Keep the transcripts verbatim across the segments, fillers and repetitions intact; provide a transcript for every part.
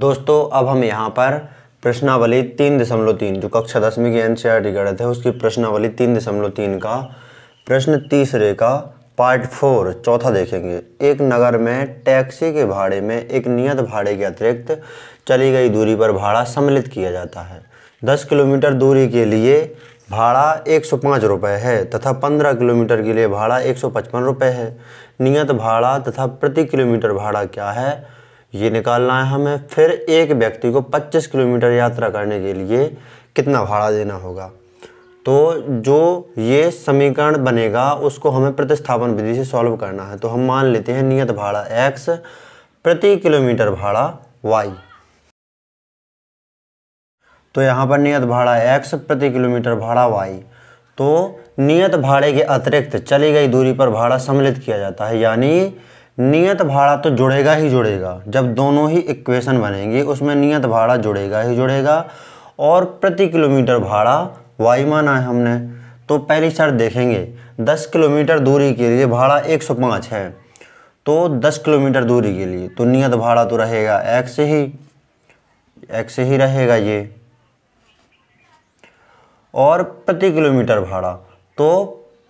दोस्तों अब हम यहाँ पर प्रश्नावली तीन दशमलव तीन जो कक्षा दसवीं की एनसीईआरटी गणित है उसकी प्रश्नावली तीन दशमलव तीन का प्रश्न तीसरे का पार्ट फोर चौथा देखेंगे। एक नगर में टैक्सी के भाड़े में एक नियत भाड़े के अतिरिक्त चली गई दूरी पर भाड़ा सम्मिलित किया जाता है। दस किलोमीटर दूरी के लिए भाड़ा एक सौ पाँच रुपये है तथा पंद्रह किलोमीटर के लिए भाड़ा एक सौ पचपन रुपये है। नियत भाड़ा तथा प्रति किलोमीटर भाड़ा क्या है ये निकालना है हमें। फिर एक व्यक्ति को पच्चीस किलोमीटर यात्रा करने के लिए कितना भाड़ा देना होगा। तो जो ये समीकरण बनेगा उसको हमें प्रतिस्थापन विधि से सॉल्व करना है। तो हम मान लेते हैं नियत भाड़ा एक्स, प्रति किलोमीटर भाड़ा वाई। तो यहाँ पर नियत भाड़ा x, प्रति किलोमीटर भाड़ा y। तो नियत भाड़े के अतिरिक्त चली गई दूरी पर भाड़ा सम्मिलित किया जाता है, यानी नियत भाड़ा तो जुड़ेगा ही जुड़ेगा। जब दोनों ही इक्वेशन बनेंगी उसमें नियत भाड़ा जुड़ेगा ही जुड़ेगा और प्रति किलोमीटर भाड़ा y माना है हमने। तो पहली शर्त देखेंगे, दस किलोमीटर दूरी के लिए भाड़ा एक सौ पाँच है। तो दस किलोमीटर दूरी के लिए तो नियत भाड़ा तो रहेगा x ही x ही रहेगा ये, और प्रति किलोमीटर भाड़ा तो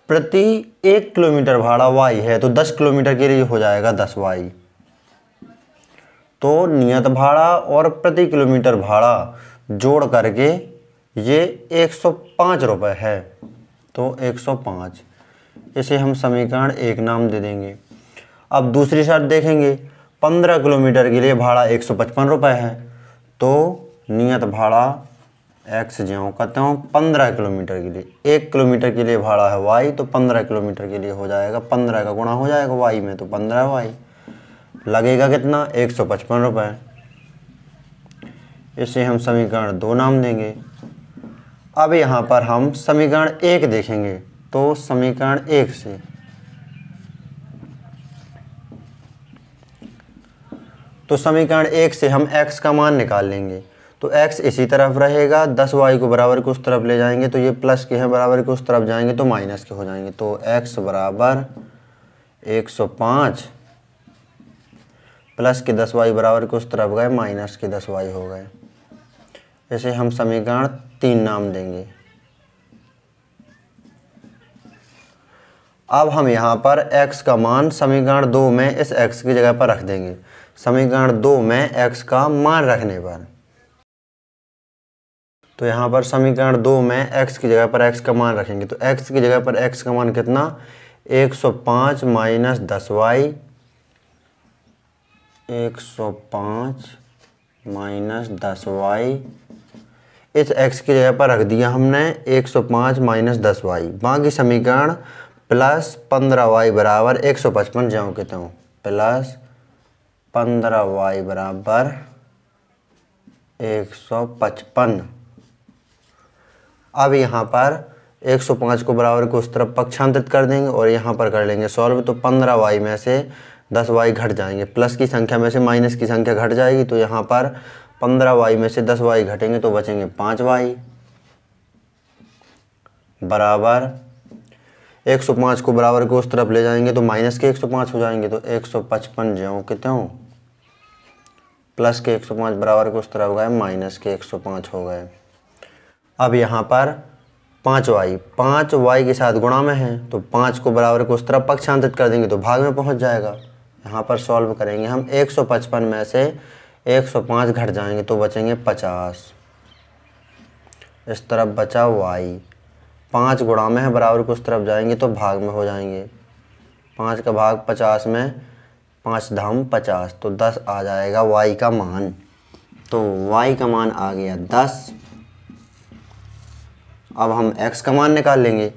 प्रति एक किलोमीटर भाड़ा y है। तो दस किलोमीटर के लिए हो जाएगा दस वाई। तो नियत भाड़ा और प्रति किलोमीटर भाड़ा जोड़ करके ये एक सौ पाँच रुपये है। तो एक सौ पाँच, इसे हम समीकरण एक नाम दे देंगे। अब दूसरी शर्त देखेंगे, पंद्रह किलोमीटर के लिए भाड़ा एक सौ पचपन रुपये है। तो नियत भाड़ा एक्स ज्यों का त्यों, पंद्रह किलोमीटर के लिए, एक किलोमीटर के लिए भाड़ा है वाई। तो पंद्रह किलोमीटर के लिए हो जाएगा, पंद्रह का गुणा हो जाएगा वाई में, तो पंद्रह वाई लगेगा कितना, एक सौ पचपन रुपये। इसे हम समीकरण दो नाम देंगे। अब यहाँ पर हम समीकरण एक देखेंगे। तो समीकरण एक से तो समीकरण एक से हम एक्स का मान निकाल लेंगे। तो x इसी तरफ रहेगा, दस वाई को बराबर के उस तरफ ले जाएंगे तो ये प्लस के हैं, बराबर के उस तरफ जाएंगे तो माइनस के हो जाएंगे। तो x बराबर एक सौ पाँच प्लस के दस वाई बराबर के उस तरफ गए, माइनस के दस वाई हो गए। इसे हम समीकरण तीन नाम देंगे। अब हम यहाँ पर x का मान समीकरण दो में इस x की जगह पर रख देंगे। समीकरण दो में x का मान रखने पर, तो यहाँ पर समीकरण दो में x की जगह पर x का मान रखेंगे। तो x की जगह पर x का मान कितना, एक सौ पाँच माइनस दस वाई, एक सौ पाँच माइनस दस वाई। इस x की जगह पर रख दिया हमने एक सौ पाँच माइनस दस वाई। बाकी समीकरण प्लस पंद्रह वाई बराबर एक सौ पचपन ज्यों के त्यों, प्लस पंद्रह वाई बराबर एक सौ पचपन। अब यहाँ पर एक सौ पाँच को बराबर को उस तरफ पक्षांतरित कर देंगे और यहाँ पर कर लेंगे सॉल्व। तो पंद्रह वाई में से दस वाई घट जाएंगे, प्लस की संख्या में से माइनस की संख्या घट जाएगी। तो यहाँ पर पंद्रह वाई में से दस वाई घटेंगे तो बचेंगे पाँच वाई बराबर एक सौ पाँच को बराबर को उस तरफ ले जाएंगे तो माइनस के एक सौ पाँच हो जाएंगे। तो एक सौ पचपन ज्यों के त्यों, प्लस के एक सौ पाँच बराबर को उस तरफ गए, माइनस के एक सौ पाँच हो गए। अब यहाँ पर पाँच वाई पाँच वाई के साथ गुणा में है तो पाँच को बराबर को उस तरफ पक्षांतरित कर देंगे तो भाग में पहुँच जाएगा। यहाँ पर सॉल्व करेंगे हम, एक सौ पचपन में से एक सौ पाँच घट जाएंगे तो बचेंगे पचास, इस तरफ बचा वाई। पाँच गुणा में है, बराबर को उस तरफ जाएंगे तो भाग में हो जाएंगे, पाँच का भाग पचास में पाँच धाम पचास, तो दस आ जाएगा वाई का मान। तो वाई का मान आ गया दस। अब हम x का मान निकाल लेंगे।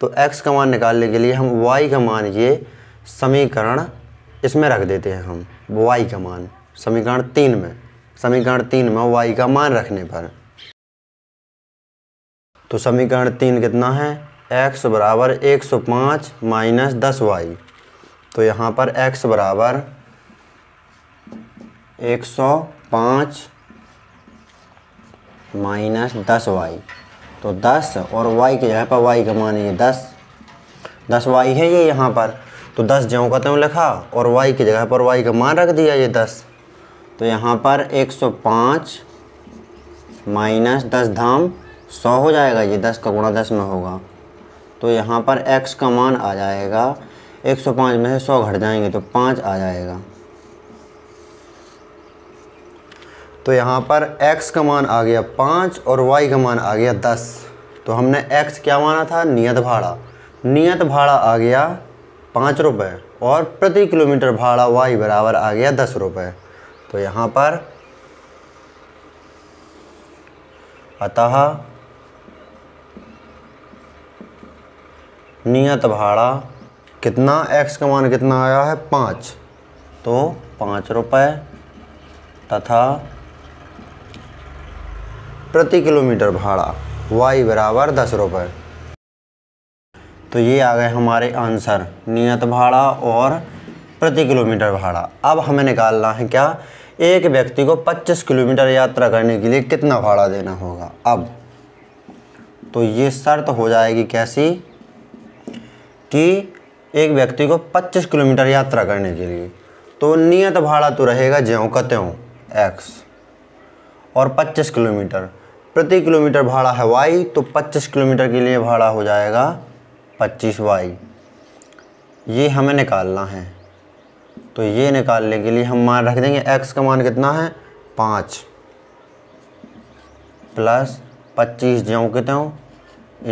तो x का मान निकालने के लिए हम y का मान ये समीकरण इसमें रख देते हैं। हम y का मान समीकरण तीन में, समीकरण तीन में y का मान रखने पर, तो समीकरण तीन कितना है, x बराबर एक सौ पाँच माइनस दस वाई। तो यहाँ पर x बराबर एक सौ पाँच माइनस दस वाई, तो दस और y की जगह पर y का मान ये दस, दस y है ये यहाँ पर। तो दस ज्यों का त्यों लिखा और y की जगह पर y का मान रख दिया ये दस। तो यहाँ पर एक सौ पाँच माइनस दस धाम सौ हो जाएगा, ये दस का गुणा दस में होगा। तो यहाँ पर x का मान आ जाएगा, एक सौ पाँच में से सौ घट जाएंगे तो पाँच आ जाएगा। तो यहाँ पर x का मान आ गया पाँच और y का मान आ गया दस। तो हमने x क्या माना था? नियत भाड़ा। नियत भाड़ा आ गया पाँच रुपये और प्रति किलोमीटर भाड़ा y बराबर आ गया दस रुपये। तो यहाँ पर अतः नियत भाड़ा कितना, x का मान कितना आया है पाँच, तो पाँच रुपये तथा प्रति किलोमीटर भाड़ा y बराबर दस रुपये। तो ये आ गए हमारे आंसर, नियत भाड़ा और प्रति किलोमीटर भाड़ा। अब हमें निकालना है क्या, एक व्यक्ति को पच्चीस किलोमीटर यात्रा करने के लिए कितना भाड़ा देना होगा। अब तो ये शर्त हो जाएगी कैसी कि एक व्यक्ति को पच्चीस किलोमीटर यात्रा करने के लिए, तो नियत भाड़ा तो रहेगा ज्यों का त्यों x और पच्चीस किलोमीटर, प्रति किलोमीटर भाड़ा है y, तो पच्चीस किलोमीटर के लिए भाड़ा हो जाएगा पच्चीस वाई। ये हमें निकालना है, तो ये निकालने के लिए हम मान रख देंगे x का मान कितना है पाँच प्लस पच्चीस ज्यों के त्यों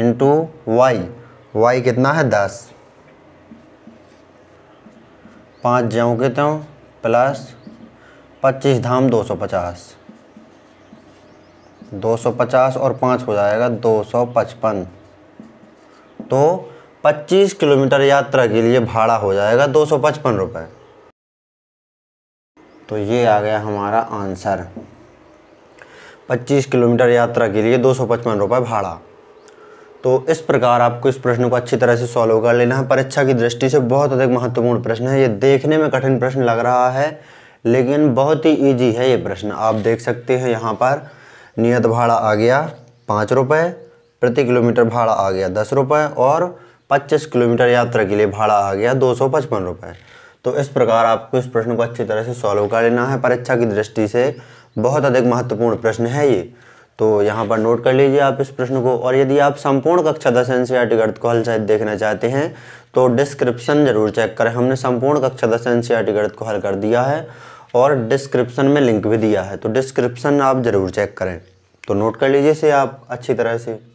इंटू वाई, वाई कितना है दस, पाँच ज्यों के त्यों प्लस पच्चीस धाम दो सौ पचास, दो सौ पचास और पाँच हो जाएगा दो सौ पचपन। तो पच्चीस किलोमीटर यात्रा के लिए भाड़ा हो जाएगा दो सौ पचपन रुपये। तो ये आ गया हमारा आंसर, पच्चीस किलोमीटर यात्रा के लिए दो सौ पचपन रुपये भाड़ा। तो इस प्रकार आपको इस प्रश्न को अच्छी तरह से सॉल्व कर लेना है। परीक्षा की दृष्टि से बहुत अधिक महत्वपूर्ण प्रश्न है। ये देखने में कठिन प्रश्न लग रहा है लेकिन बहुत ही इजी है ये प्रश्न। आप देख सकते हैं यहाँ पर नियत भाड़ा आ गया पाँच रुपये, प्रति किलोमीटर भाड़ा आ गया दस रुपये और पच्चीस किलोमीटर यात्रा के लिए भाड़ा आ गया दो सौ पचपन रुपये। तो इस प्रकार आपको इस प्रश्न को अच्छी तरह से सॉल्व कर लेना है। परीक्षा की दृष्टि से बहुत अधिक महत्वपूर्ण प्रश्न है ये। तो यहाँ पर नोट कर लीजिए आप इस प्रश्न को। और यदि आप संपूर्ण कक्षा दस एनसीईआरटी गणित को हल सहित देखना चाहते हैं तो डिस्क्रिप्शन जरूर चेक करें। हमने संपूर्ण कक्षा दस एनसीईआरटी गणित को हल कर दिया है और डिस्क्रिप्शन में लिंक भी दिया है, तो डिस्क्रिप्शन आप ज़रूर चेक करें। तो नोट कर लीजिए इसे आप अच्छी तरह से।